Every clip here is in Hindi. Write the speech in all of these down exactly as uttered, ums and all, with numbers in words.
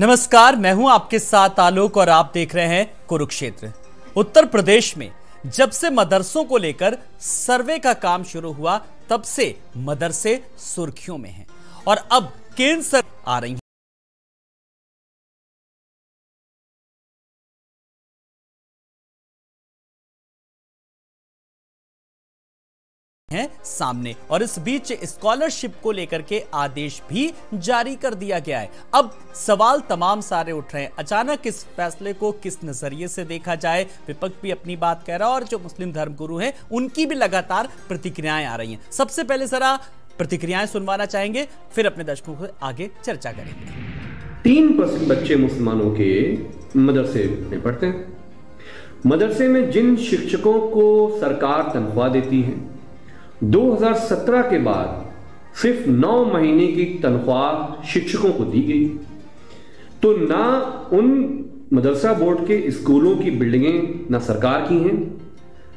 नमस्कार, मैं हूं आपके साथ आलोक और आप देख रहे हैं कुरुक्षेत्र। उत्तर प्रदेश में जब से मदरसों को लेकर सर्वे का काम शुरू हुआ तब से मदरसे सुर्खियों में हैं और अब केंद्र सरकार आ रही है। हैं सामने और इस बीच स्कॉलरशिप को लेकर के आदेश भी जारी कर दिया गया है। अब सवाल तमाम सारे उठ रहे हैं, अचानक इस फैसले को किस नजरिए से देखा जाए। विपक्ष भी अपनी बात कह रहा है और जो मुस्लिम धर्मगुरु हैं उनकी भी लगातार प्रतिक्रियाएं आ रही हैं। सबसे पहले जरा प्रतिक्रियाएं सुनवाना चाहेंगे, फिर अपने दर्शकों को आगे चर्चा करेंगे। तीन परसेंट बच्चे मुसलमानों के मदरसे में पढ़ते हैं। मदरसे में जिन शिक्षकों को सरकार तनख्वाह देती है, दो हज़ार सत्रह के बाद सिर्फ नौ महीने की तनख्वाह शिक्षकों को दी गई, तो ना उन मदरसा बोर्ड के स्कूलों की बिल्डिंगें ना सरकार की हैं,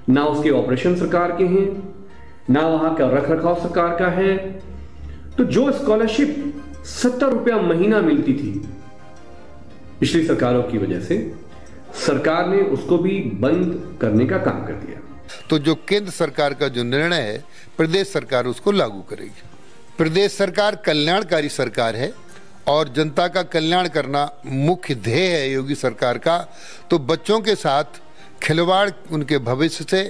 ना उसके ऑपरेशन सरकार के हैं, ना वहां का रख रखाव सरकार का है। तो जो स्कॉलरशिप सत्तर रुपया महीना मिलती थी पिछली सरकारों की वजह से, सरकार ने उसको भी बंद करने का काम कर दिया। तो जो केंद्र सरकार का जो निर्णय है, प्रदेश सरकार उसको लागू करेगी। प्रदेश सरकार कल्याणकारी सरकार है और जनता का कल्याण करना मुख्य ध्येय है योगी सरकार का। तो बच्चों के साथ खिलवाड़, उनके भविष्य से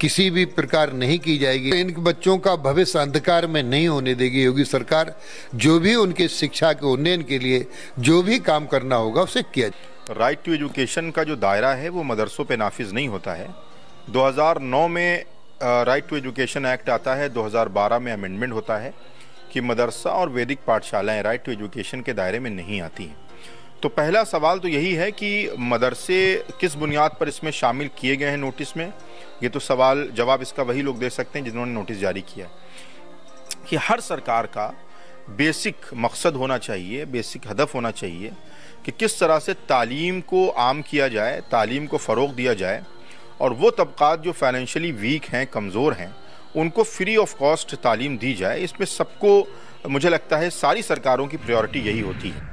किसी भी प्रकार नहीं की जाएगी। इन बच्चों का भविष्य अंधकार में नहीं होने देगी योगी सरकार। जो भी उनके शिक्षा के उन्नयन के लिए जो भी काम करना होगा उसे किया जाए। राइट टू एजुकेशन का जो दायरा है वो मदरसों पर नाफिज नहीं होता है। दो हज़ार नौ में राइट टू एजुकेशन एक्ट आता है, दो हज़ार बारह में अमेंडमेंट होता है कि मदरसा और वैदिक पाठशालाएं राइट टू एजुकेशन के दायरे में नहीं आती हैं। तो पहला सवाल तो यही है कि मदरसे किस बुनियाद पर इसमें शामिल किए गए हैं नोटिस में। ये तो सवाल जवाब इसका वही लोग दे सकते हैं जिन्होंने नोटिस जारी किया। कि हर सरकार का बेसिक मकसद होना चाहिए, बेसिक हदफ होना चाहिए कि किस तरह से तालीम को आम किया जाए, तालीम को फ़रोग दिया जाए और वो तबक़ात जो फाइनेंशियली वीक हैं, कमज़ोर हैं, उनको फ्री ऑफ कॉस्ट तालीम दी जाए। इसमें सबको, मुझे लगता है, सारी सरकारों की प्रायोरिटी यही होती है।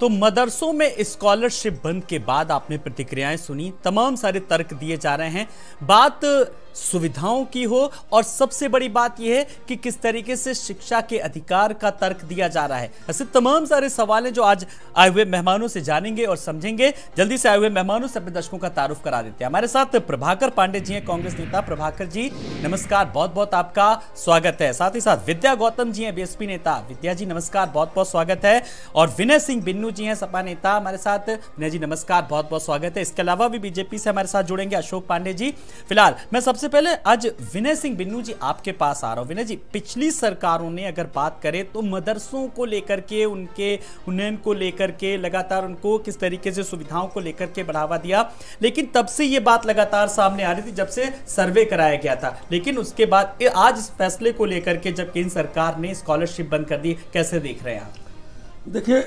तो मदरसों में स्कॉलरशिप बंद के बाद आपने प्रतिक्रियाएं सुनी, तमाम सारे तर्क दिए जा रहे हैं। बात सुविधाओं की हो और सबसे बड़ी बात यह है कि किस तरीके से शिक्षा के अधिकार का तर्क दिया जा रहा है। ऐसे तमाम सारे सवाल हैं जो आज आए हुए मेहमानों से जानेंगे और समझेंगे। जल्दी से आए हुए मेहमानों से अपने दर्शकों का तारुफ करा देते हैं। हमारे साथ प्रभाकर पांडे जी हैं, कांग्रेस नेता। प्रभाकर जी नमस्कार, बहुत बहुत आपका स्वागत है। साथ ही साथ विद्या गौतम जी हैं, बीएसपी नेता। विद्या जी नमस्कार, बहुत बहुत स्वागत है। और विनय सिंह बिन्नू जी हैं, सपा नेता, हमारे साथ। विनय जी नमस्कार, बहुत बहुत स्वागत है। इसके अलावा भी बीजेपी से हमारे साथ जुड़ेंगे अशोक पांडे जी। फिलहाल मैं सबसे सबसे पहले आज विनय सिंह बिन्नू जी आपके पास आ रहा हूं। विनय जी, पिछली सरकारों ने अगर बात करें तो मदरसों को लेकर के, उनके उन्नयन को लेकर के, लगातार उनको किस तरीके से सुविधाओं को लेकर के बढ़ावा दिया, लेकिन तब से ये बात लगातार सामने आ रही थी जब से सर्वे कराया गया था। लेकिन उसके बाद आज इस फैसले को लेकर के जब केंद्र सरकार ने स्कॉलरशिप बंद कर दी, कैसे देख रहे हैं आप? देखिए,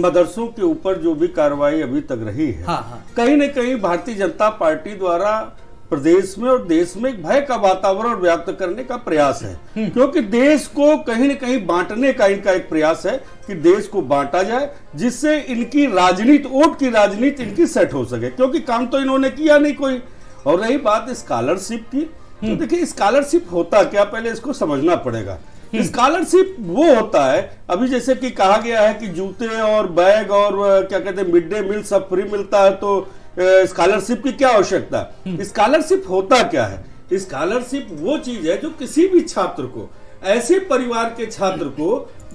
मदरसों के ऊपर जो भी कार्रवाई अभी तक रही है, हाँ, हाँ। कहीं ना कहीं भारतीय जनता पार्टी द्वारा प्रदेश में और देश में एक भय का वातावरण व्याप्त करने का प्रयास है, क्योंकि देश को कहीं न कहीं बांटने का इनका एक प्रयास है कि देश को बांटा जाए जिससे इनकी राजनीति, वोट की राजनीति इनकी सेट हो सके, क्योंकि काम तो इन्होंने किया नहीं कोई। और रही बात स्कॉलरशिप की, तो देखिए स्कॉलरशिप होता क्या, पहले इसको समझना पड़ेगा। स्कॉलरशिप वो होता है, अभी जैसे कि कहा गया है कि जूते और बैग और क्या कहते हैं मिड डे मील सब फ्री मिलता है, तो स्कॉलरशिप की क्या आवश्यकता। स्कॉलरशिप होता क्या है? स्कॉलरशिप वो चीज है जो किसी भी छात्र को, ऐसे परिवार के छात्र को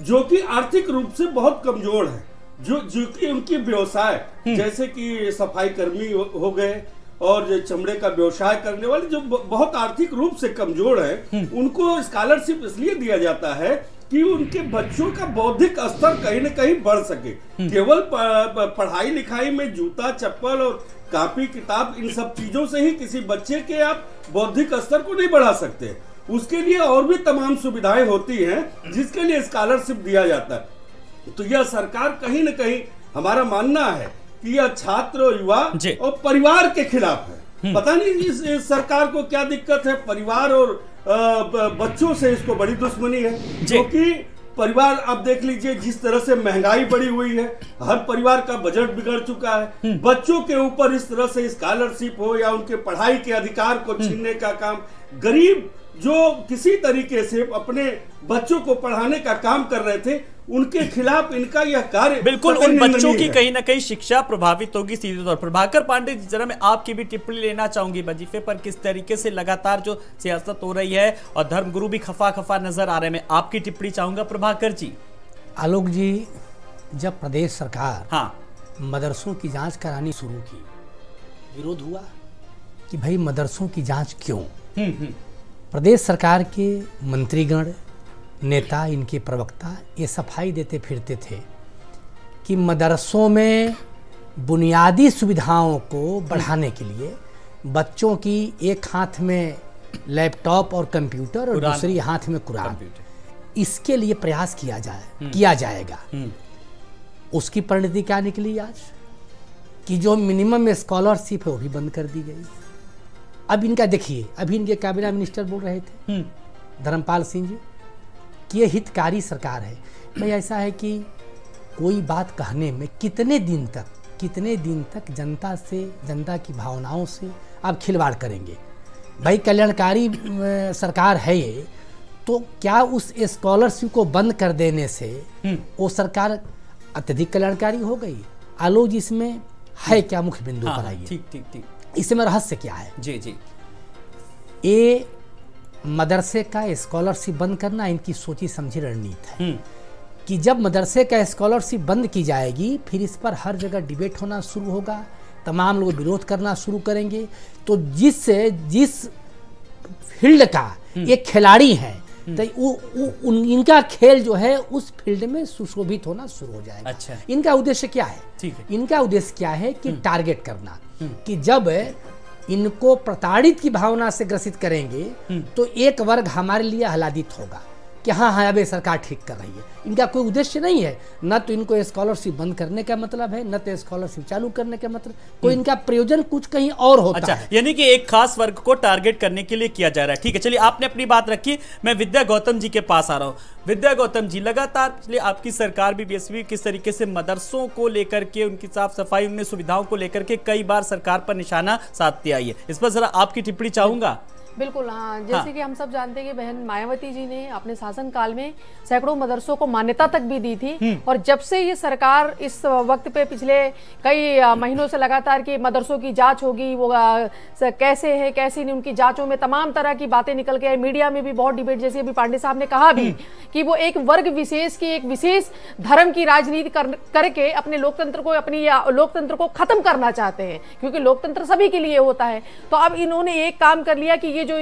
जो कि आर्थिक रूप से बहुत कमजोर है, जो जो कि उनकी व्यवसाय, जैसे कि सफाई कर्मी हो, हो गए और चमड़े का व्यवसाय करने वाले जो बहुत आर्थिक रूप से कमजोर है, उनको स्कॉलरशिप इसलिए दिया जाता है कि उनके बच्चों का बौद्धिक स्तर कहीं न कहीं बढ़ सके। केवल पढ़ाई लिखाई में जूता चप्पल और कापी किताब इन सब चीजों से ही किसी बच्चे के आप बौद्धिक स्तर को नहीं बढ़ा सकते। उसके लिए और भी तमाम सुविधाएं होती हैं जिसके लिए स्कॉलरशिप दिया जाता है। तो यह सरकार कहीं न कहीं, हमारा मानना है कि यह छात्र, युवा और परिवार के खिलाफ है। पता नहीं इस, इस सरकार को क्या दिक्कत है, परिवार और बच्चों से इसको बड़ी दुश्मनी है, क्योंकि परिवार आप देख लीजिए जिस तरह से महंगाई बढ़ी हुई है, हर परिवार का बजट बिगड़ चुका है। बच्चों के ऊपर इस तरह से स्कॉलरशिप हो या उनके पढ़ाई के अधिकार को छीनने का काम, गरीब जो किसी तरीके से अपने बच्चों को पढ़ाने का काम कर रहे थे उनके खिलाफ इनका यह कार्य बिल्कुल उन बच्चों की कहीं ना कहीं शिक्षा प्रभावित होगी सीधे तौर पर। प्रभाकर पांडे जी, जरा मैं आपकी भी टिप्पणी लेना चाहूंगी वजीफे पर, किस तरीके से लगातार जो सियासत हो रही है और धर्मगुरु भी खफा खफा नजर आ रहे हैं, मैं आपकी टिप्पणी चाहूंगा प्रभाकर जी। आलोक जी, जब प्रदेश सरकार हाँ मदरसों की जाँच करानी शुरू की, विरोध हुआ कि भाई मदरसों की जाँच क्यों। प्रदेश सरकार के मंत्रीगण, नेता, इनके प्रवक्ता ये सफाई देते फिरते थे कि मदरसों में बुनियादी सुविधाओं को बढ़ाने के लिए बच्चों की एक हाथ में लैपटॉप और कंप्यूटर और दूसरी हाथ में कुरान, इसके लिए प्रयास किया जाए किया जाएगा। उसकी परिणति क्या निकली आज कि जो मिनिमम स्कॉलरशिप है वो भी बंद कर दी गई। अब इनका देखिए, अभी इनके कैबिनेट मिनिस्टर बोल रहे थे धर्मपाल सिंह जी कि ये हितकारी सरकार है। भाई ऐसा है कि कोई बात कहने में कितने दिन तक कितने दिन तक जनता से, जनता की भावनाओं से आप खिलवाड़ करेंगे। भाई कल्याणकारी सरकार है ये, तो क्या उस स्कॉलरशिप को बंद कर देने से वो सरकार अत्यधिक कल्याणकारी हो गई? आलोक जी, इसमें है क्या मुख्य बिंदु पर आइए। ठीक ठीक ठीक इसमें रहस्य क्या है? जी जी, ये मदरसे का स्कॉलरशिप बंद करना इनकी सोची समझी रणनीति है कि जब मदरसे का स्कॉलरशिप बंद की जाएगी फिर इस पर हर जगह डिबेट होना शुरू होगा, तमाम लोग विरोध करना शुरू करेंगे। तो जिससे जिस फील्ड का ये खिलाड़ी हैं तो उ, उ, उन, इनका खेल जो है उस फील्ड में सुशोभित होना शुरू हो जाएगा। अच्छा, इनका उद्देश्य क्या है? ठीक है, इनका उद्देश्य क्या है कि टारगेट करना कि जब इनको प्रताड़ित की भावना से ग्रसित करेंगे तो एक वर्ग हमारे लिए आह्लादित होगा कि हाँ हाँ अब सरकार ठीक कर रही है। इनका कोई उद्देश्य नहीं है, न तो इनको स्कॉलरशिप बंद करने का मतलब है, न तो स्कॉलरशिप चालू करने का मतलब, कोई इनका प्रयोजन कुछ कहीं और होता अच्छा, है। यानी कि एक खास वर्ग को टारगेट करने के लिए किया जा रहा है। ठीक है, चलिए आपने अपनी बात रखी, मैं विद्या गौतम जी के पास आ रहा हूँ। विद्या गौतम जी, लगातार पिछले आपकी सरकार भी बीएसवी किस तरीके से मदरसों को लेकर के, उनकी साफ सफाई, उनमें सुविधाओं को लेकर के कई बार सरकार पर निशाना साधती आई है, इस पर जरा आपकी टिप्पणी चाहूंगा। बिल्कुल हाँ, जैसे हाँ। कि हम सब जानते हैं कि बहन मायावती जी ने अपने शासन काल में सैकड़ों मदरसों को मान्यता तक भी दी थी, और जब से ये सरकार इस वक्त पे पिछले कई महीनों से लगातार कि मदरसों की जांच होगी, वो कैसे है कैसे नहीं, उनकी जांचों में तमाम तरह की बातें निकल के आई, मीडिया में भी बहुत डिबेट, जैसे अभी पांडे साहब ने कहा भी कि वो एक वर्ग विशेष की, एक विशेष धर्म की राजनीति कर, करके अपने लोकतंत्र को, अपनी लोकतंत्र को खत्म करना चाहते हैं, क्योंकि लोकतंत्र सभी के लिए होता है। तो अब इन्होंने एक काम कर लिया कि ये जो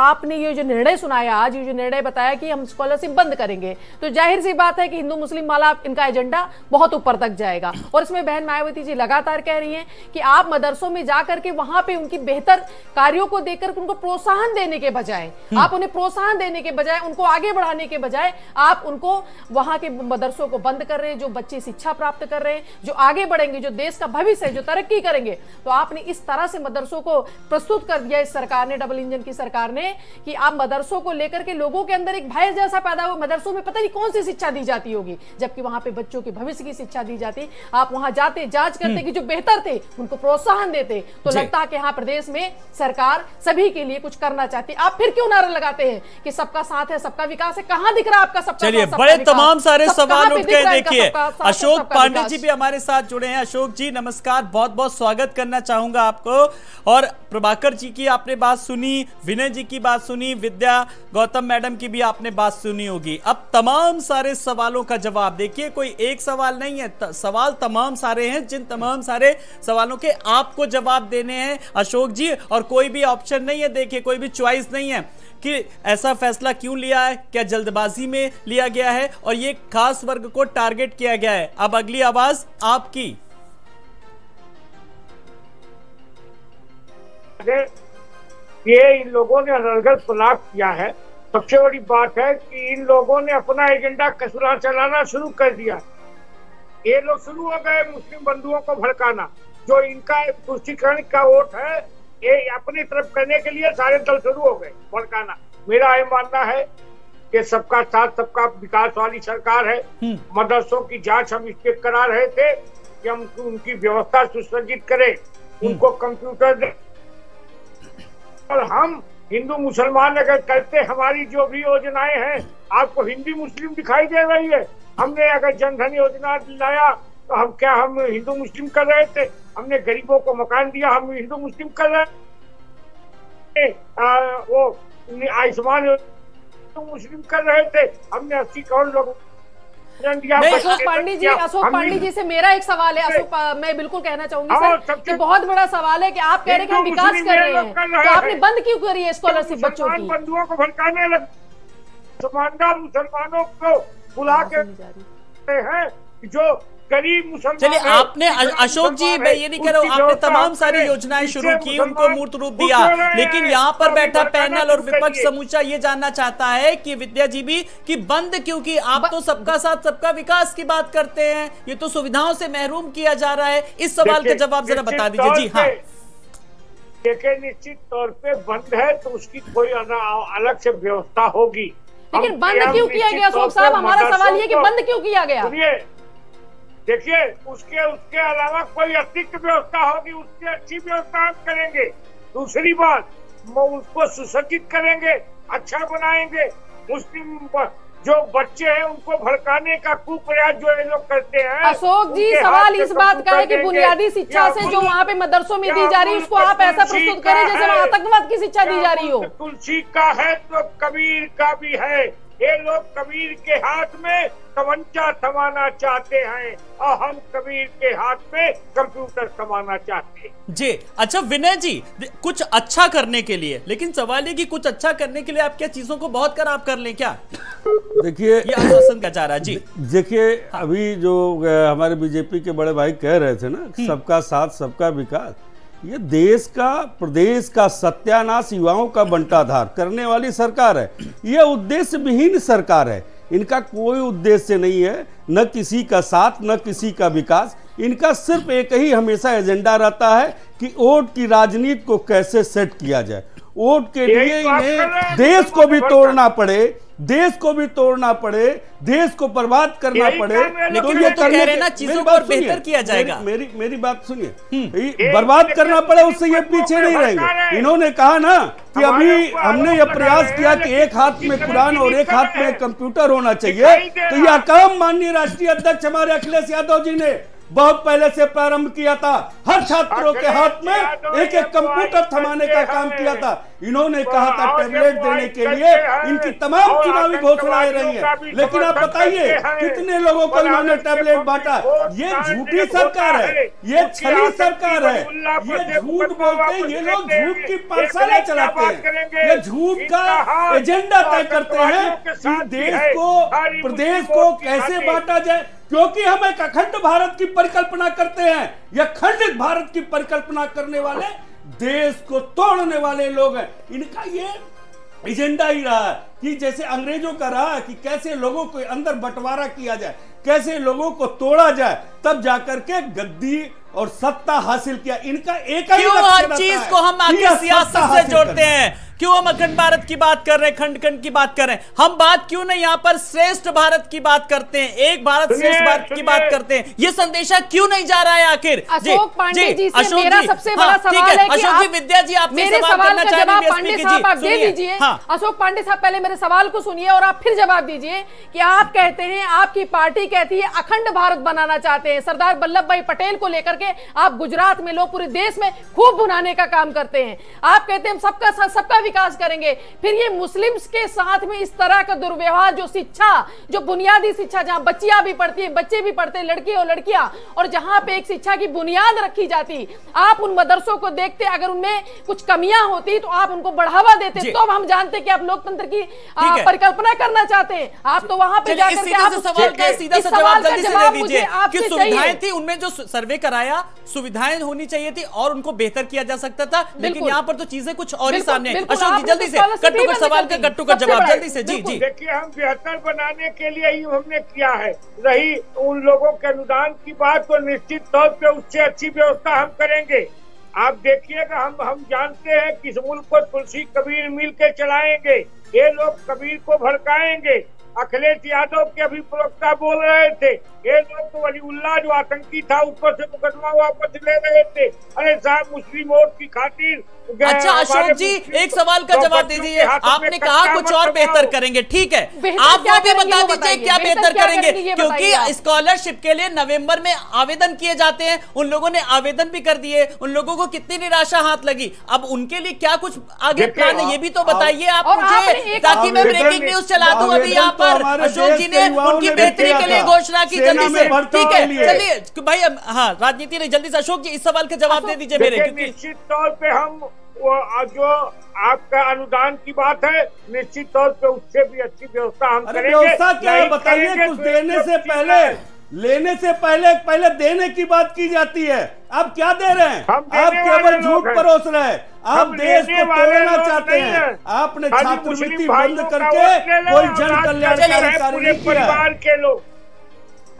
आपने ये जो निर्णय सुनाया आज, ये जो निर्णय बताया कि हम स्कॉलरशिप बंद करेंगे, तो जाहिर सी बात है कि हिंदू मुस्लिम वाला इनका एजेंडा बहुत ऊपर तक जाएगा। और इसमें बहन मायावती जी लगातार कह रही हैं कि आप मदरसों में जाकर के वहां पे उनकी बेहतर कार्यों को देखकर उनको प्रोत्साहन देने के बजाय, आप उन्हें प्रोत्साहन देने के बजाय, उनको आगे बढ़ाने के बजाय आप उनको वहां के मदरसों को बंद कर रहे हैं। जो बच्चे शिक्षा प्राप्त कर रहे हैं, जो आगे बढ़ेंगे, जो देश का भविष्य है, जो तरक्की करेंगे, तो आपने इस तरह से मदरसों को प्रस्तुत कर दिया इस सरकार ने, डबल इंजन की सरकार ने, कि आप मदरसों को लेकर के लोगों के अंदर एक भय जैसा पैदा हो, मदरसों में पता नहीं कौन सी शिक्षा दी जाती होगी, जबकि वहां पे बच्चों के भविष्य की शिक्षा दी जाती। आप वहां जाते, जांच करते कि जो बेहतर थे उनको प्रोत्साहन देते, तो लगता कि हाँ प्रदेश में सरकार सभी के लिए कुछ करना चाहती। आप फिर क्यों नारा लगाते हैं कि सबका साथ है, सबका विकास है? कहां दिख रहा आपका सबका? चलिए, बड़े तमाम सारे सवाल उठ गए। देखिए, अशोक पांडे जी भी हमारे साथ जुड़े हैं। अशोक जी नमस्कार, बहुत बहुत स्वागत करना चाहूंगा आपको। और प्रभाकर जी की आपने बात सुनी, विनय जी की बात सुनी, विद्या गौतम मैडम की भी आपने बात सुनी होगी। अब तमाम सारे सवालों का जवाब देखिए, कोई एक सवाल नहीं है, त, सवाल तमाम सारे हैं, जिन तमाम सारे सवालों के आपको जवाब देने हैं अशोक जी, और कोई भी ऑप्शन नहीं है। देखिए, कोई भी चॉइस नहीं है कि ऐसा फैसला क्यों लिया है, क्या जल्दबाजी में लिया गया है और ये खास वर्ग को टारगेट किया गया है। अब अगली आवाज आपकी। ये इन लोगों ने रंगत तलाश किया है। सबसे बड़ी बात है कि इन लोगों ने अपना एजेंडा कसरा चलाना शुरू कर दिया। ये लोग शुरू हो गए मुस्लिम बंधुओं को भड़काना, जो इनका तुष्टिकरण का वोट है ये अपनी तरफ करने के लिए सारे दल शुरू हो गए भड़काना। मेरा ये मानना है कि सबका साथ सबका विकास वाली सरकार है। मदरसों की जांच हम इसलिए करा रहे थे कि हम उनकी व्यवस्था सुसज्जित करें, उनको कंप्यूटर दे, और हम हिंदू मुसलमान अगर करते हमारी जो भी योजनाएं हैं, आपको हिंदी मुस्लिम दिखाई दे रही है। हमने अगर जनधन योजना लाया तो हम क्या हम हिंदू मुस्लिम कर रहे थे? हमने गरीबों को मकान दिया, हम हिंदू मुस्लिम कर रहे थे? आ, वो आयुष्मान हिंदू मुस्लिम कर रहे थे? हमने अस्सी करोड़ लोगों अशोक पांडे जी अशोक पांडे जी से मेरा एक सवाल है। अशोक, मैं बिल्कुल कहना चाहूंगी सर कि बहुत बड़ा सवाल है कि आप कह रहे हैं कि हम विकास कर रहे हैं, तो आपने बंद क्यों करी है स्कॉलरशिप बच्चों की? बंधुओं को भड़काने लग मुसलमानों को बुला के हैं जो गरीब मुसलमान। चलिए, आपने अशोक जी, मैं ये नहीं कह रहा हूँ, आपने तमाम सारी योजनाएं शुरू की, उनको मूर्त रूप दिया, लेकिन यहाँ पर बैठा पैनल और विपक्ष समूचा ये जानना चाहता है कि विद्या जी भी कि बंद क्योंकि आप तो सबका साथ सबका विकास की बात करते हैं, ये तो सुविधाओं से महरूम किया जा रहा है। इस सवाल का जवाब जरा बता दीजिए। जी हाँ, लेकिन निश्चित तौर पे बंद है तो उसकी कोई अलग से व्यवस्था होगी, लेकिन बंद क्यों किया गया अशोक साहब? हमारा सवाल ये कि बंद क्यों किया गया? देखिए, उसके उसके अलावा कोई अतिरिक्त व्यवस्था होगी, उसकी अच्छी व्यवस्था हम करेंगे। दूसरी बात, उसको सुसज्जित करेंगे, अच्छा बनाएंगे। मुस्लिम जो बच्चे हैं उनको भड़काने का कुप्रयास जो ये लोग करते हैं। अशोक जी, सवाल इस बात का है कि बुनियादी शिक्षा से जो वहाँ पे मदरसों में दी जा रही है उसको आप ऐसा प्रस्तुत करें जैसे आतंकवाद की शिक्षा दी जा रही हो। तुलसी का है तो कबीर का भी है। ये लोग कबीर के हाथ में तमंचा थमाना चाहते हैं और हम कबीर के हाथ में कंप्यूटर थमाना चाहते हैं। जी अच्छा विनय जी, कुछ अच्छा करने के लिए, लेकिन सवाल ये कि कुछ अच्छा करने के लिए आप क्या चीजों को बहुत खराब कर लें क्या? देखिए, ये आश्वासन क्या चाह रहा है? जी देखिए, अभी जो हमारे बीजेपी के बड़े भाई कह रहे थे ना, सबका साथ सबका विकास, ये देश का प्रदेश का सत्यानाश युवाओं का बंटाधार करने वाली सरकार है। यह उद्देश्य विहीन सरकार है, इनका कोई उद्देश्य नहीं है, न किसी का साथ न किसी का विकास। इनका सिर्फ एक ही हमेशा एजेंडा रहता है कि वोट की राजनीति को कैसे सेट किया जाए। वोट के लिए इन्हें देश को भी तोड़ना पड़े, देश को भी तोड़ना पड़े, देश को बर्बाद करना पड़े। लेकिन ये तो कह रहे ना, चीजों को बेहतर किया जाएगा। मेरी मेरी बात सुनिए, बर्बाद करना पड़े उससे ये पीछे नहीं रहेंगे। इन्होंने कहा ना कि अभी हमने ये प्रयास किया कि एक हाथ में कुरान और एक हाथ में कंप्यूटर होना चाहिए, तो यह काम माननीय राष्ट्रीय अध्यक्ष हमारे अखिलेश यादव जी ने बहुत पहले से प्रारंभ किया था। हर छात्रों के हाथ में एक एक कंप्यूटर थमाने का काम किया था। इन्होंने कहा था टैबलेट देने के लिए, इनकी तमाम चुनावी घोषणाएं रही हैं, लेकिन आप बताइए कितने लोगों को इन्होंने टैबलेट बांटा। ये झूठी सरकार है, ये छली सरकार है, ये झूठ बोलते हैं, ये लोग झूठ की पाठशाला चलाते हैं, ये झूठ का एजेंडा तय करते हैं। देश को प्रदेश को कैसे बांटा जाए, क्योंकि हम एक अखंड भारत की परिकल्पना करते हैं, यह खंडित भारत की परिकल्पना करने वाले देश को तोड़ने वाले लोग हैं। इनका ये एजेंडा ही रहा है कि जैसे अंग्रेजों का रहा कि कैसे लोगों को अंदर बंटवारा किया जाए, कैसे लोगों को तोड़ा जाए, तब जाकर के गद्दी और सत्ता हासिल किया। इनका एक ही हर चीज को हम आगे सियासत से जोड़ते हैं। क्यों हम अखंड भारत की बात कर रहे हैं, खंड खंड की बात कर रहे हैं? हम बात क्यों नहीं यहाँ पर श्रेष्ठ भारत की बात करते हैं, एक भारत श्रेष्ठ भारत की बात करते हैं? ये संदेशा क्यों नहीं जा रहा है आखिर? अशोक पांडे जी से मेरा सबसे बड़ा सवाल है कि आप विद्या जी आप मेरे सवाल का जवाब पांडे साहब आप दे दीजिए। अशोक पांडे साहब पहले मेरे सवाल को सुनिए और आप फिर जवाब दीजिए कि आप कहते हैं, आपकी पार्टी कहती है अखंड भारत बनाना चाहते हैं, सरदार वल्लभ भाई पटेल को लेकर के आप गुजरात में लोग पूरे देश में खूब भुनाने का काम करते हैं। आप कहते हैं हम सबका साथ सबका विकास करेंगे, फिर ये मुस्लिम्स के साथ में इस तरह का दुर्व्यवहार, जो शिक्षा, जो बुनियादी शिक्षा जहां बच्चियां भी पढ़ती हैं, बच्चे भी पढ़ते हैं, लड़के और लड़कियां, और जहां पे एक शिक्षा की बुनियाद रखी जाती, आप उन मदरसों को देखते, अगर उनमें कुछ कमियां होती तो आप उनको बढ़ावा देते, तो हम जानते कि आप लोकतंत्र की परिकल्पना करना चाहते हैं। आप तो वहां पर जाकर उनमें जो सर्वे कराया, सुविधाएं होनी चाहिए थी और उनको बेहतर किया जा सकता था, लेकिन यहाँ पर तो चीजें कुछ और ही सामने। अशोक जी जल्दी से गट्टू का सवाल का गट्टू का जवाब जल्दी से। जी जी देखिए, हम बेहतर बनाने के लिए ही हमने किया है। रही उन लोगों के अनुदान की बात, तो निश्चित तौर पे उससे अच्छी व्यवस्था हम करेंगे। आप देखिएगा, हम हम जानते हैं किस मुल्क को तुलसी कबीर मिल के चलाएंगे, ये लोग कबीर को भड़काएंगे। अखिलेश यादव के अभी प्रवक्ता बोल रहे थे, ये लोग तो वलीउल्लाह जो आतंकी था ऊपर से मुकदमा वापस ले रहे थे। अरे साहब, मुस्लिम वोट की खातिर। अच्छा अशोक जी, एक सवाल का जवाब दीजिए, आपने कहा कुछ और बेहतर करेंगे, ठीक है, आप वो भी बता दीजिए क्या बेहतर करेंगे, क्योंकि स्कॉलरशिप के लिए नवम्बर में आवेदन किए जाते हैं, उन लोगों ने आवेदन भी कर दिए, उन लोगों को कितनी निराशा हाथ लगी। अब उनके लिए क्या कुछ आगे प्लान है ये भी तो बताइए आप मुझे, ताकि मैं ब्रेकिंग न्यूज चला दूं। अभी आप अशोक जी ने उनकी बेहतरी के लिए घोषणा की, जल्दी से, ठीक है, चलिए भाई, हाँ राजनीति नहीं, जल्दी से अशोक जी इस सवाल का जवाब दे दीजिए मेरे। निश्चित तौर पे हम जो आपका अनुदान की बात है, निश्चित तौर पे उससे भी अच्छी व्यवस्था हम करेंगे। व्यवस्था क्या है बताइए, कुछ देने से पहले, लेने से पहले, पहले देने की बात की जाती है, आप क्या दे रहे हैं? आप केवल झूठ परोस रहे हैं, आप देश को तोड़ना चाहते हैं, आपने छात्रवृत्ति बंद करके कोई जन कल्याणकारी कार्य परिवार के लोग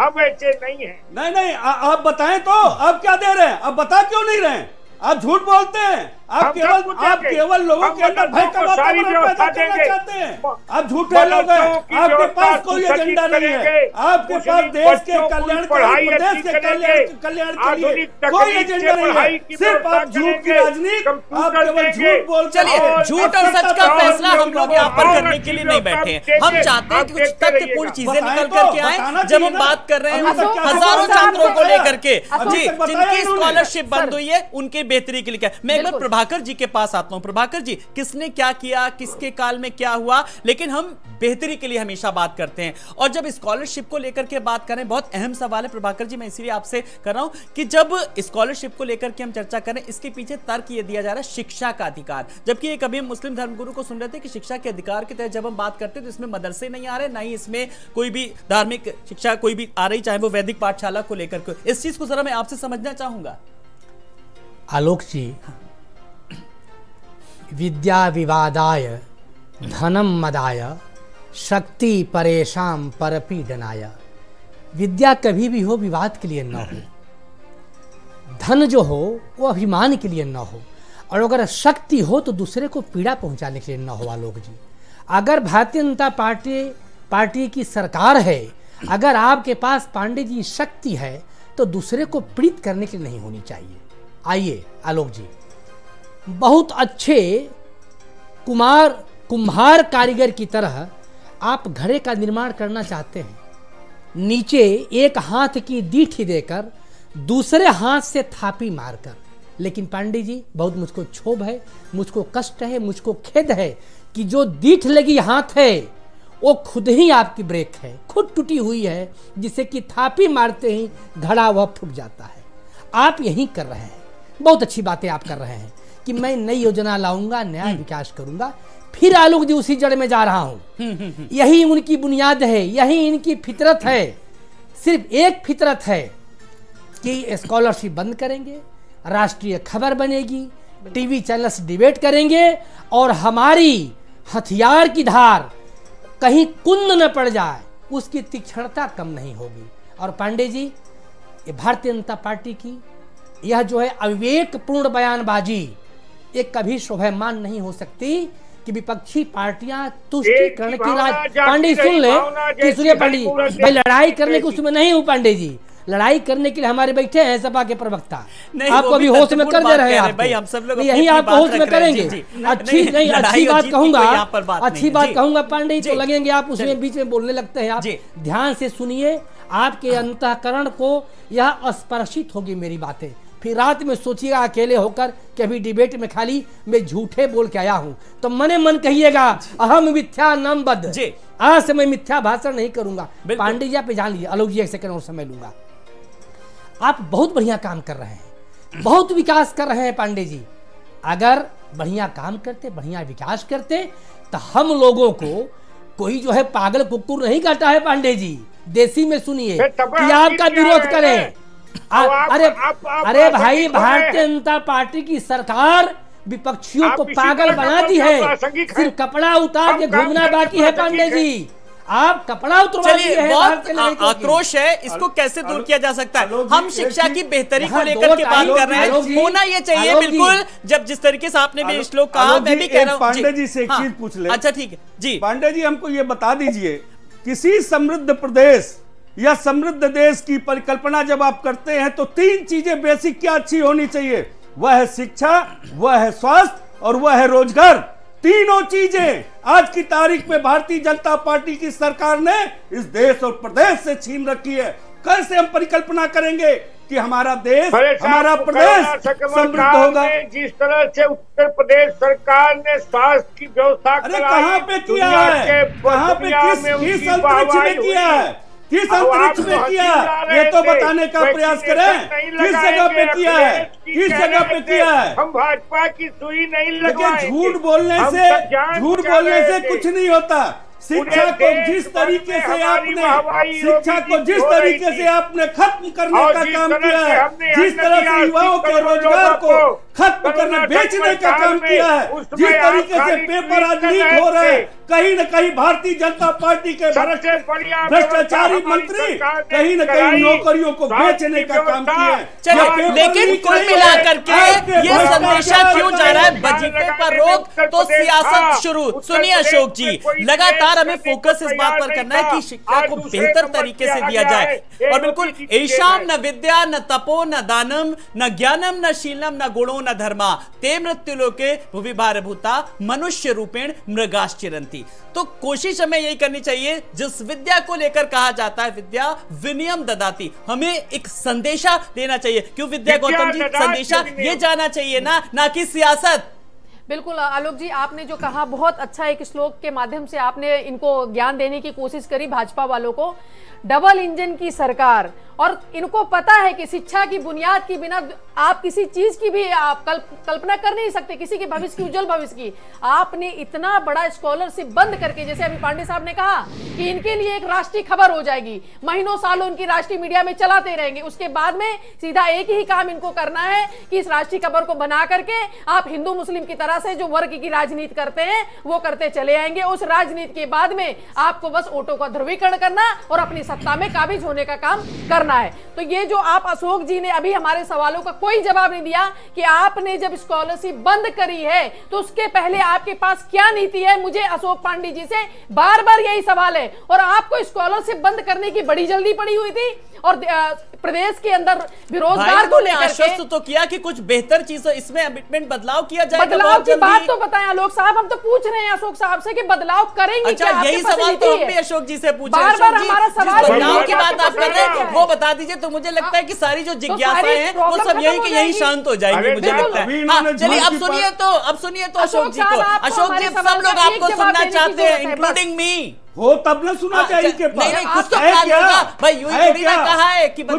हम ऐसे नहीं है। नहीं नहीं, आप बताएं तो आप क्या दे रहे हैं, आप बता क्यों नहीं रहे हैं, आप झूठ बोलते हैं, आप केवल आप केवल लोगों के अंदर भय का वातावरण पैदा करना चाहते हैं, आप झूठे लोग हैं, आपके पास कोई एजेंडा नहीं है, आपके पास देश के कल्याण के देश के कल्याण कल्याण के लिए कोई एजेंडा नहीं है, सिर्फ आप झूठ की राजनीति, आप केवल झूठ बोल। चलिए, झूठ और सच का फैसला हम लोग यहाँ पर करने के लिए नहीं बैठे हैं, हम चाहते हैं कि कुछ तथ्यपूर्ण चीजें निकल करके आए। जब हम बात कर रहे हैं हजारों छात्रों को लेकर के जी जिनकी स्कॉलरशिप बंद हुई है, उनके बेहतरी के लिए क्या। मैं एक बार प्रभाकर जी के पास आता हूं, प्रभाकर जी किसने क्या किया, किसके काल में क्या हुआ, लेकिन हम बेहतरी के लिए हमेशा बात करते हैं। और जब स्कॉलरशिप को लेकर के बात करें, बहुत अहम सवाल है प्रभाकर जी, मैं इसीलिए आपसे कर रहा हूं कि जब स्कॉलरशिप को लेकर के हम चर्चा करें, इसके पीछे तर्क यह दिया जा रहा है शिक्षा का अधिकार, जबकि एक अभी हम मुस्लिम धर्मगुरु को सुन रहे थे कि शिक्षा के अधिकार के तहत जब हम बात करते हैं तो इसमें मदरसे नहीं आ रहे, ना ही इसमें कोई भी धार्मिक शिक्षा कोई भी आ रही, चाहे वो वैदिक पाठशाला को लेकर के। इस चीज को जरा मैं आपसे समझना चाहूंगा। आलोक जी, विद्या विवादाय धनम मदाय शक्ति परेशान परपीडनाय। विद्या कभी भी हो विवाद के लिए न हो, धन जो हो वो अभिमान के लिए न हो, और अगर शक्ति हो तो दूसरे को पीड़ा पहुंचाने के लिए न हो। आलोक जी, अगर भारतीय जनता पार्टी पार्टी की सरकार है, अगर आपके पास पांडे जी शक्ति है तो दूसरे को पीड़ित करने के लिए नहीं होनी चाहिए। आइए आलोक जी, बहुत अच्छे कुमार कुम्हार कारीगर की तरह आप घड़े का निर्माण करना चाहते हैं, नीचे एक हाथ की दीठी देकर दूसरे हाथ से थापी मारकर। लेकिन पांडे जी, बहुत मुझको क्षोभ है, मुझको कष्ट है, मुझको खेद है कि जो दीठ लगी हाथ है वो खुद ही आपकी ब्रेक है, खुद टूटी हुई है, जिससे कि थापी मारते ही घड़ा वह फूट जाता है। आप यही कर रहे हैं, बहुत अच्छी बातें आप कर रहे हैं कि मैं नई योजना लाऊंगा, नया विकास करूंगा, फिर आलोक जी उसी जड़ में जा रहा हूं। यही उनकी बुनियाद है, यही इनकी फितरत है। सिर्फ एक फितरत है कि स्कॉलरशिप बंद करेंगे, राष्ट्रीय खबर बनेगी, टीवी चैनल्स डिबेट करेंगे, और हमारी हथियार की धार कहीं कुंद न पड़ जाए, उसकी तीक्ष्णता कम नहीं होगी। और पांडे जी, ये भारतीय जनता पार्टी की यह जो है अविवेकपूर्ण बयानबाजी, ये कभी शोभायमान नहीं हो सकती कि विपक्षी पार्टियां तुष्टीकरण की राज। पांडे सुन ले कि सूर्य पांडे भाई लड़ाई करने की उसमें नहीं हूं। पांडे जी, लड़ाई करने के लिए हमारे बैठे हैं सपा के प्रवक्ता, आपको अभी होश में कर दे रहे हैं भाई, हम सब लोग यही आपको होश में करेंगे। अच्छी नहीं अच्छी बात कहूंगा, अच्छी बात कहूंगा पांडे जी, तो लगेंगे आप उसमें बीच में बोलने लगते हैं। आप ध्यान से सुनिए, आपके अंतःकरण को यह स्पर्शित होगी मेरी बातें, फिर रात में सोचिएगा अकेले होकर कि अभी डिबेट में खाली मैं झूठे बोल के आया हूं, तो मने मन कहिएगा अहम मिथ्या नाम बद, आज से मैं मिथ्या भाषण नहीं करूंगा। पांडे जी, आप जान लीजिए, आलोक जी एक सेकंड और समय लूंगा। आप बहुत बढ़िया काम कर रहे हैं, बहुत विकास कर रहे हैं पांडे जी, अगर बढ़िया काम करते, बढ़िया विकास करते तो हम लोगों को कोई जो है पागल कुकुर नहीं कहता है। पांडे जी, देसी में सुनिए कि आपका विरोध करें। आ, आप, अरे आप, आप, अरे भाई, भारतीय जनता पार्टी की सरकार विपक्षियों को पागल बनाती है, सिर्फ कपड़ा उतार के घूमना बाकी है। पांडे जी, आप कपड़ा उतरवा दिए हैं, आक्रोश है, इसको कैसे दूर किया जा सकता है? हम शिक्षा की बेहतरी को लेकर के बात कर रहे हैं, होना ये चाहिए बिल्कुल। जब जिस तरीके से आपने भी श्लोक कहा, मैं भी कह रहा हूँ। पांडे जी से एक चीज पूछ ले। अच्छा ठीक है जी, पांडे जी हमको ये बता दीजिए, किसी समृद्ध प्रदेश या समृद्ध देश की परिकल्पना जब आप करते हैं तो तीन चीजें बेसिक क्या अच्छी होनी चाहिए? वह है शिक्षा, वह है स्वास्थ्य और वह है रोजगार। तीनों चीजें आज की तारीख में भारतीय जनता पार्टी की सरकार ने इस देश और प्रदेश से छीन रखी है। कैसे हम परिकल्पना करेंगे कि हमारा देश, हमारा प्रदेश समृद्ध होगा? जिस तरह से उत्तर प्रदेश सरकार ने स्वास्थ्य की व्यवस्था, अरे कहाँ पे किया है, कहाँ पे किस किस अंतरिक्ष में किया है, किस अंतरिक्ष में किया है, ये तो बताने का प्रयास करें। किस जगह पे किया है, किस जगह पे किया है? हम भाजपा की सुई नहीं लगाएंगे। झूठ बोलने से, झूठ बोलने से कुछ नहीं होता। शिक्षा को जिस तरीके से आपने, शिक्षा को जिस तरीके से आपने खत्म करने का काम किया है, जिस तरह से युवाओं के रोजगार को खत्म करने, बेचने का काम किया है, जिस तरीके से पेपर आज लीक हो रहे हैं, कहीं न कहीं भारतीय जनता पार्टी के भ्रष्टाचारी मंत्री कहीं न कहीं नौकरियों को बेचने का काम किया है। लेकिन कुल मिलाकर के ये संदेश क्यों जा रहा है, बजट पर रोक तो सियासत शुरू। सुनिए अशोक जी, लगातार हमें फोकस इस बात पर करना है कि शिक्षा को बेहतर तरीके से दिया जाए और बिल्कुल ऐशाम न विद्या न तपो न दानम न ज्ञानम न शीलम न गुणो न धर्मा ते मृत्युलोके भुविभारभूता मनुष्य रूपेण मृगाश्चिरंती। तो कोशिश हमें यही करनी चाहिए, जिस विद्या को लेकर कहा जाता है विद्या विनियम ददाती, हमें एक संदेशा देना चाहिए। क्यों विद्या गौतम जी, संदेशा ये जाना चाहिए ना, ना कि सियासत। बिल्कुल आलोक जी, आपने जो कहा बहुत अच्छा, एक श्लोक के माध्यम से आपने इनको ज्ञान देने की कोशिश करी भाजपा वालों को। डबल इंजन की सरकार, और इनको पता है कि शिक्षा की बुनियाद की बिना आप किसी चीज की भी आप कल्प, कल्पना कर नहीं सकते, किसी के भविष्य की, उज्जवल भविष्य की। आपने इतना बड़ा स्कॉलरशिप बंद करके, जैसे अभी पांडे साहब ने कहा कि इनके लिए एक राष्ट्रीय खबर हो जाएगी, महीनों सालों इनकी राष्ट्रीय मीडिया में चलाते रहेंगे, उसके बाद में सीधा एक ही काम इनको करना है कि इस राष्ट्रीय खबर को बना करके आप हिंदू मुस्लिम की तरह से जो वर्ग की राजनीति करते हैं वो करते चले आएंगे। उस राजनीति के बाद में आपको बस वोटों का ध्रुवीकरण करना और अपनी सत्ता में काबिज होने का काम करना है। तो ये जो आप अशोक जी ने अभी हमारे सवालों का कोई जवाब नहीं दिया कि आपने जब स्कॉलरशिप बंद करी है तो उसके पहले आपके पास क्या नीति है। मुझे अशोक पांडे जी से बार बार यही सवाल है, और आपको स्कॉलरशिप बंद करने की बड़ी जल्दी पड़ी हुई थी और प्रदेश के अंदर बेरोजगार को लेकर आश्वस्त तो किया कि कुछ बेहतर चीजों इसमें अमिटमेंट बदलाव किया जाए। बदलाव की बात तो बताएं आलोक साहब, हम तो पूछ रहे हैं अशोक साहब से कि बदलाव करेंगे क्या? यही सवाल तो हम भी अशोक जी से पूछ रहे हैं। बार-बार हमारा सवाल बदलाव की बात आप कर रहे हैं, वो बता दीजिए। तो मुझे लगता है कि सारी जो जिज्ञासाएं हैं वो सब यही की यही शांत हो जाएंगी, मुझे लगता है। चलिए अब सुनिए तो अब सुनिए तो अशोक जी को, अशोक जी सब लोग आपको सुनना चाहते हैं, इंक्लूडिंग मी। हो तब न सुना चाहिए के पास। नहीं नहीं, कुछ तो क्या भाई, यूं ही कहा है कि बंद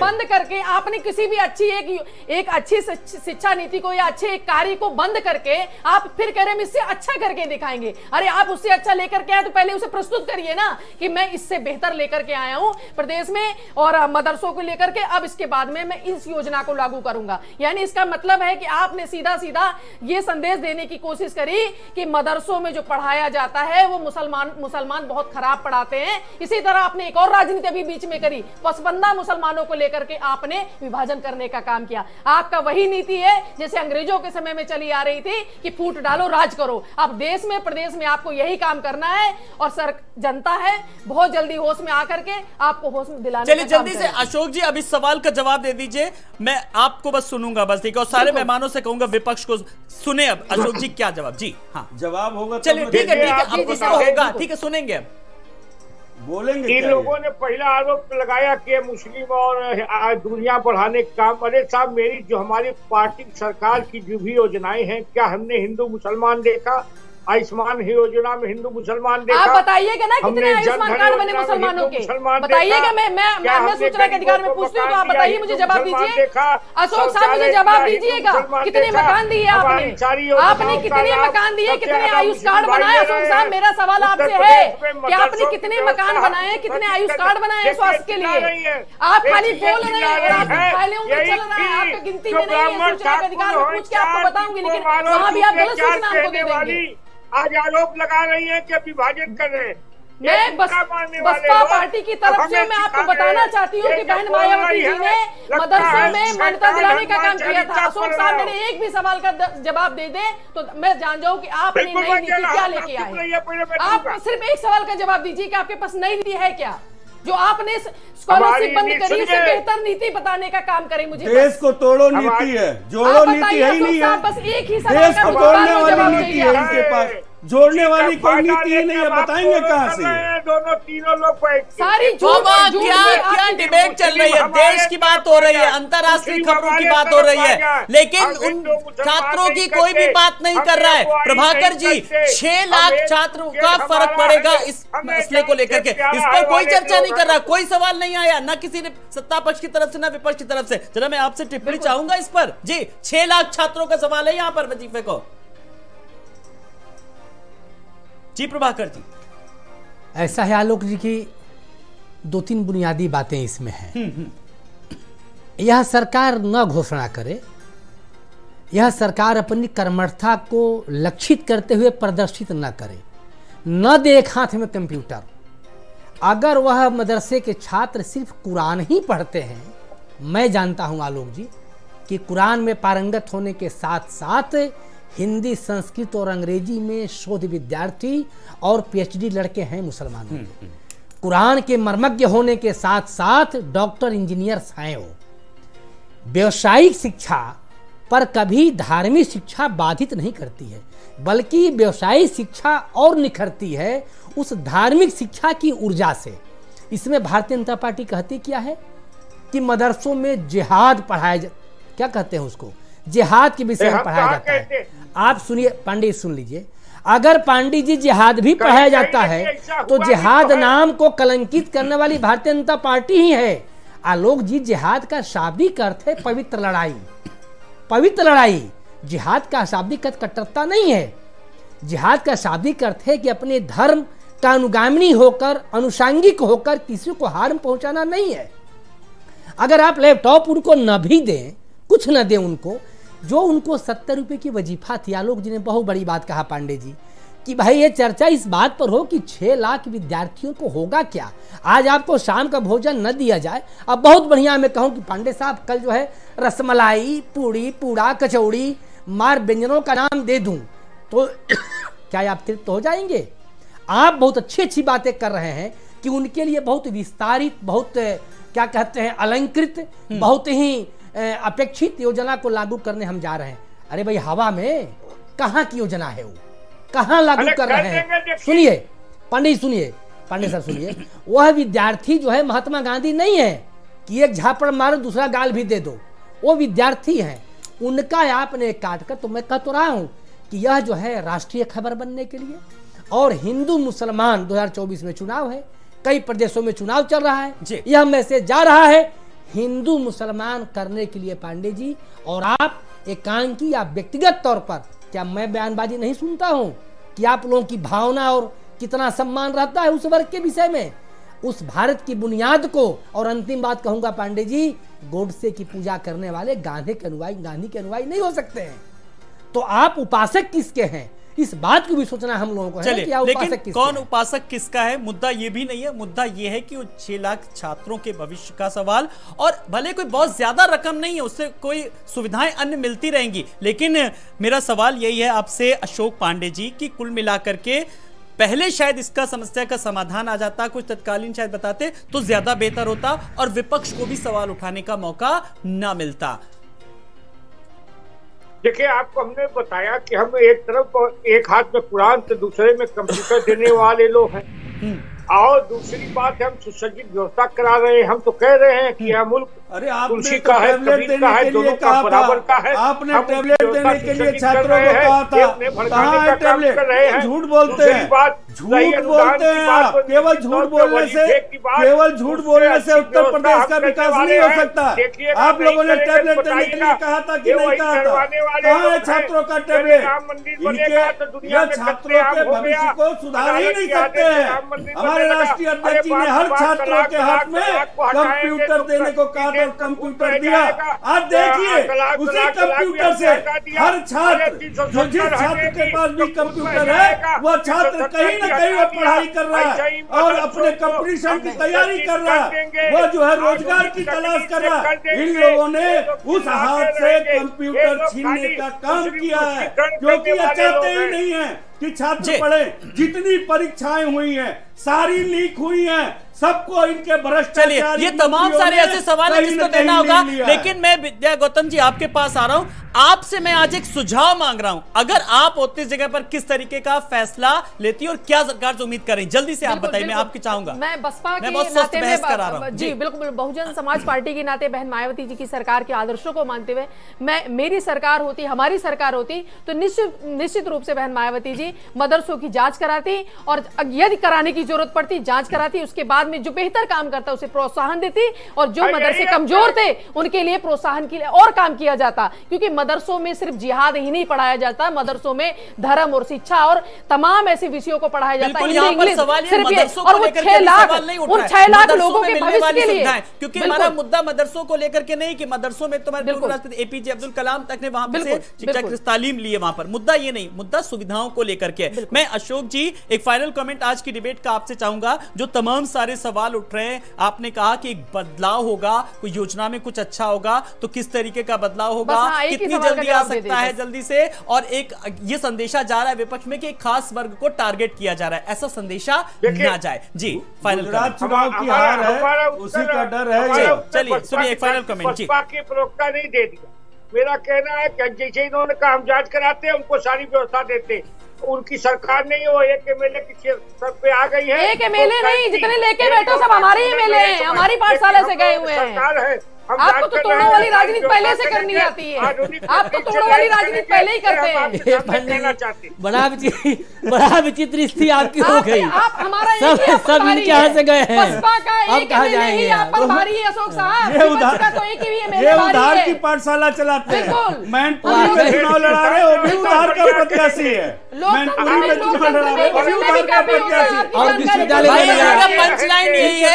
बंद करके आपने किसी भी अच्छी एक एक अच्छी शिक्षा नीति को या अच्छे एक कार्य को बंद करके आप फिर कह रहे हैं इससे अच्छा करके दिखाएंगे। अरे आप उससे अच्छा लेकर के आए तो पहले उसे प्रस्तुत करिए ना कि मैं इससे बेहतर लेकर के आया हूँ प्रदेश में और मदरसों को लेकर के, अब इसके बाद में मैं इस योजना को लागू करूंगा। यानी इसका मतलब है कि आपने सीधा सीधा ये संदेश देने की कोशिश करी कि मदरसों में जो पढ़ाया जाता है वो मुसलमान मुसलमान बहुत खराब पढ़ाते हैं। इसी तरह आपने एक और राजनीति अभी बीच में करी, पसबंदा मुसलमानों को लेकर के आपने विभाजन करने का काम किया। आपका वही नीति है जैसे अंग्रेजों के समय में चली आ रही थी कि फूट डालो राज करो। अब देश में, प्रदेश में आपको यही काम करना है और सर जनता है बहुत जल्दी होश में आकर के आपको होश में दिलाने। चलिए जल्दी से अशोक जी अब इस सवाल का जवाब दे दीजिए, मैं आपको बस सुनूंगा बस, ठीक है, और सारे मेहमानों से कहूंगा विपक्ष को सुने। अब अशोक जी क्या जवाब? जी हाँ जवाब होगा, चलिए ठीक है होगा, ठीक है सुनेंगे अब बोलेंगे। इन लोगों ने पहला आरोप लगाया कि मुस्लिम और दुनिया बढ़ाने का काम। अरे साहब, मेरी जो हमारी पार्टी सरकार की जो भी योजनाएं हैं, क्या हमने हिंदू मुसलमान देखा? आयुष्मान योजना में हिंदू मुसलमान देखा? आप बताइएगा ना कितने आयुष्मान कार्ड बने मुसलमानों के, बताइएगा। मैं मैं मैं सूचना के अधिकार में पूछती हूँ तो आप बताइए, मुझे जवाब दीजिए अशोक साहब, मुझे जवाब दीजिएगा। कितने मकान दिए आपने, आपने कितने मकान दिए, कितने आयुष कार्ड बनाए? अशोक साहब मेरा सवाल आपसे है कि आपने कितने मकान बनाए, कितने आयुष कार्ड बनाए स्वास्थ्य के लिए? आप खाली बोल रहे हैं, आपकी गिनती में नहीं है। सूचना के अधिकार में पूछ के आपको बताऊंगी, लेकिन वहाँ भी आप गलत सूचना आपको दे देंगे। आज आरोप लगा रही हैं कि विभाजित कर रहे हैं। मैं बस, बसपा पार्टी की तरफ से मैं आपको बताना चाहती हूँ कि बहन मायावती जी ने मदरसे में मान्यता दिलाने का काम किया था। अशोक साहब मेरे एक भी सवाल का जवाब दे दे तो मैं जान जाऊँ कि आप अपनी नई नीति क्या लेके आए। आप सिर्फ एक सवाल का जवाब दीजिए कि आपके पास नई नीति है क्या, जो आपने स्कॉलरशिप बंद करी उससे बेहतर नीति बताने का काम करें। मुझे देश को तोड़ो नीति है, जोड़ो नीति है ही नहीं है। बस एक ही सवाल का तोड़ने वाली नीति है इनके पास, जोड़ने वाली कोई नीति ही नहीं है। बताएंगे कहाँ से दोनों तीनों लोग सारी क्या डिबेट चल रही है? देश की बात हो रही है, अंतर्राष्ट्रीय खबरों की बात हो रही है, लेकिन उन छात्रों की कोई भी बात नहीं कर रहा है। प्रभाकर जी, छह लाख छात्रों का फर्क पड़ेगा इस मसले को लेकर के, इस पर कोई चर्चा नहीं कर रहा, कोई सवाल नहीं आया ना किसी ने सत्ता पक्ष की तरफ से ना विपक्ष की तरफ से। जरा मैं आपसे टिप्पणी चाहूंगा इस पर जी। छह लाख छात्रों का सवाल है यहाँ पर वजीफे को जी। प्रभाकर जी, ऐसा है आलोक जी की दो तीन बुनियादी बातें इसमें हैं। यह सरकार न घोषणा करे, यह सरकार अपनी कर्मठता को लक्षित करते हुए प्रदर्शित न करे, न दे एक हाथ में कंप्यूटर। अगर वह मदरसे के छात्र सिर्फ कुरान ही पढ़ते हैं, मैं जानता हूं आलोक जी कि कुरान में पारंगत होने के साथ साथ हिंदी, संस्कृत और अंग्रेजी में शोध विद्यार्थी और पीएचडी लड़के हैं मुसलमानों के। कुरान के मर्मज्ञ होने के साथ साथ डॉक्टर, इंजीनियर्स हैं वो। व्यावसायिक शिक्षा पर कभी धार्मिक शिक्षा बाधित नहीं करती है, बल्कि व्यावसायिक शिक्षा और निखरती है उस धार्मिक शिक्षा की ऊर्जा से। इसमें भारतीय जनता पार्टी कहती क्या है कि मदरसों में जिहाद पढ़ाया जा... क्या कहते हैं उसको, जिहाद के विषय में पढ़ाया जाता है। आप सुनिए पांडे, सुन लीजिए, अगर पांडे जी जिहाद भी पढ़ाया जाता है तो जिहाद नाम को कलंकित करने वाली भारतीय जनता पार्टी ही है। आलोक जी, जिहाद का शाब्दिक अर्थ है पवित्र लड़ाई, पवित्र लड़ाई। जिहाद का शाब्दिक अर्थ कट्टरता नहीं है। जिहाद का शाब्दिक अर्थ है कि अपने धर्म का अनुगामी होकर, अनुषांगिक होकर किसी को हार्म पहुंचाना नहीं है। अगर आप लैपटॉप उनको न भी दें, कुछ न दें उनको, जो उनको सत्तर रुपये की वजीफा थी। आलोक जी ने बहुत बड़ी बात कहा पांडे जी कि भाई ये चर्चा इस बात पर हो कि छः लाख विद्यार्थियों को होगा क्या। आज आपको शाम का भोजन न दिया जाए। अब बहुत बढ़िया मैं कहूँ कि पांडे साहब कल जो है रसमलाई, पूड़ी, पूड़ा, कचौड़ी, मार व्यंजनों का नाम दे दूँ तो क्या आप तृप्त हो जाएंगे? आप बहुत अच्छी अच्छी बातें कर रहे हैं कि उनके लिए बहुत विस्तारित, बहुत क्या कहते हैं अलंकृत, बहुत ही अपेक्षित योजना को लागू करने हम जा रहे हैं। अरे भाई, हवा में कहाँ की योजना है वो, कहाँ लागू कर रहे हैं? सुनिए पांडे, सुनिए पांडे साहब, सुनिए। वह विद्यार्थी जो है महात्मा गांधी नहीं है कि एक झापड़ मारो दूसरा गाल भी दे दो। वो विद्यार्थी हैं, उनका आपने काट कर, तो मैं कह तो रहा हूँ कि यह जो है राष्ट्रीय खबर बनने के लिए। और हिंदू मुसलमान दो हजार चौबीस में चुनाव है, कई प्रदेशों में चुनाव चल रहा है, यह मैसेज जा रहा है हिंदू मुसलमान करने के लिए पांडे जी। और आप एकांकी या व्यक्तिगत तौर पर, क्या मैं बयानबाजी नहीं सुनता हूं कि आप लोगों की भावना और कितना सम्मान रहता है उस वर्ग के विषय में, उस भारत की बुनियाद को। और अंतिम बात कहूंगा पांडे जी, गोडसे की पूजा करने वाले गांधी के अनुयायी गांधी के अनुयायी नहीं हो सकते हैं। तो आप उपासक किसके हैं, इस बात को भी सोचना हम लोगों को है। लेकिन कौन उपासक किसका है, मुद्दा ये भी नहीं है। मुद्दा ये है कि वो छह लाख छात्रों के भविष्य का सवाल, और भले कोई बहुत ज्यादा रकम नहीं है, उससे कोई सुविधाएं अन्य मिलती रहेंगी। लेकिन मेरा सवाल यही है आपसे अशोक पांडे जी कि कुल मिलाकर के पहले शायद इसका समस्या का समाधान आ जाता, कुछ तत्कालीन शायद बताते तो ज्यादा बेहतर होता और विपक्ष को भी सवाल उठाने का मौका ना मिलता। देखिए, आपको हमने बताया कि हम एक तरफ एक हाथ में कुरान तो दूसरे में कंप्यूटर देने वाले लोग हैं, और दूसरी बात है हम सुसज्जित व्यवस्था करा रहे हैं। हम तो कह रहे हैं कि यह मुल्क तुलसी का है, कबीर का है, दोनों का बराबर का है। आपने टैबलेट देने के लिए छात्रों को कहा था, झूठ बोलते हैं। झूठ बोलते हैं। केवल झूठ बोलने से केवल झूठ बोलने से उत्तर प्रदेश का विकास नहीं हो सकता। आप लोगों ने टैबलेट देने के लिए कहा था कि नहीं कहा था? कहाँ है छात्रों का टैबलेट? इनके यह छात्रों के भविष्य को सुधार ही नहीं सकते हैं। हमारे राष्ट्रीय अध्यक्ष जी ने हर छात्रों के हाथ में कंप्यूटर देने को कहा था, कंप्यूटर दिया। आप देखिए उसी कंप्यूटर से हर छात्र, जो जिस छात्र के पास भी कंप्यूटर है, वह छात्र कहीं ना कहीं वो पढ़ाई कर रहा है और अपने कंपटीशन की तैयारी कर रहा है, वो जो है रोजगार की तलाश कर रहा है। इन लोगों ने उस हाथ से कंप्यूटर छीनने का काम किया है, क्योंकि ये चाहते ही नहीं है कि छात्र पढ़े। जितनी परीक्षाएं हुई हैं, सारी लीक हुई हैं, सबको इनके भ्रष्टाचार। ये तमाम सारे ऐसे सवाल है जिसको कहना होगा, लेकिन मैं विद्या गौतम जी आपके पास आ रहा हूं। आपसे मैं आज एक सुझाव मांग रहा हूं, अगर आप उतनी जगह पर किस तरीके का फैसला लेती और क्या सरकार से उम्मीद करें, जल्दी से आप बताइए। मैं आपकी चाहूंगा, मैं बसपा के नाते बहस करा रहा हूं जी, बिल्कुल बहुजन समाज पार्टी के नाते बहन मायावती जी की सरकार के आदर्शों को मानते हुए, मैं मेरी सरकार होती, हमारी सरकार होती तो निश्चित निश्चित रूप से बहन मायावती जी मदरसों की जांच कराती और यदि कराने की जरूरत पड़ती जांच कराती, उसके बाद में जो बेहतर काम करता उसे प्रोत्साहन देती और जो मदरसे कमजोर थे उनके लिए प्रोत्साहन के लिए और काम किया जाता। क्योंकि मदरसों में सिर्फ जिहाद ही नहीं पढ़ाया जाता, मदरसों में धर्म और शिक्षा और तमाम ऐसे विषयों को पढ़ाया जाता है। क्योंकि हमारा मुद्दा मदरसों को लेकर के नहीं कि मदरसों में तुम्हारे एपीजे अब्दुल कलाम तक ने वहां पर तालीम ली है, वहां पर मुद्दा ये नहीं, मुद्दा सुविधाओं को लेकर के। मैं अशोक जी एक फाइनल कमेंट आज की डिबेट का आपसे चाहूंगा। जो तमाम सारे सवाल उठ रहे हैं, आपने कहा कि एक बदलाव होगा, कोई योजना में कुछ अच्छा होगा, तो किस तरीके का बदलाव होगा, कितनी जल्दी आ सकता है जल्दी से, और एक ये संदेशा जा रहा है विपक्ष में कि एक खास वर्ग को टारगेट किया जा रहा है, ऐसा संदेशा ना जाए जी। फाइनल गुजरात चुनाव की हार है, उसी का डर है। चलिए सुनिए एक फाइनल कमेंट जी। प्रवक्ता नहीं दे दिया, मेरा कहना है कि जैसे इन्होंने कहा हम जांच कराते हैं, उनको सारी व्यवस्था देते, उनकी सरकार नहीं हो, एक एमएलए की सर पे आ गई है, एक एमएलए नहीं जितने लेके बैठो सब हमारे ही एमएलए हैं, हमारी पांच साल से गए हुए हैं। आपको तो तोड़ो वाली राजनीति पहले से करनी आती है, आप तो तोड़ो वाली राजनीति पहले ही करते हैं। बड़ा बड़ा विचित्र स्थिति आपकी हो गई, आप हमारा सब इनके हाथ से गए हैं। अब कहा जाएंगे अशोक साहब, ये उधार की पाठशाला चलाते हैं, मैनपुरी में चुनाव लड़ा रहे हो, भी उधार का प्रत्याशी है, मैनपुरी में चुनाव लड़ा रहे हो, भी उधार का प्रत्याशी। और पंचलाइन यही है,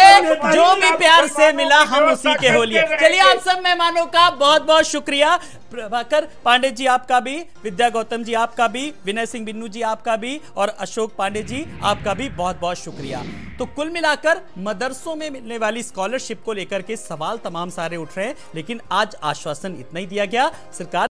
जो भी प्यार से मिला हम उसी के हो लिए। चलिए आप सब मेहमानों का बहुत बहुत शुक्रिया, प्रभाकर पांडे जी आपका भी, विद्या गौतम जी आपका भी, विनय सिंह बिन्नू जी आपका भी, और अशोक पांडे जी आपका भी बहुत बहुत शुक्रिया। तो कुल मिलाकर मदरसों में मिलने वाली स्कॉलरशिप को लेकर के सवाल तमाम सारे उठ रहे हैं, लेकिन आज आश्वासन इतना ही दिया गया सरकार।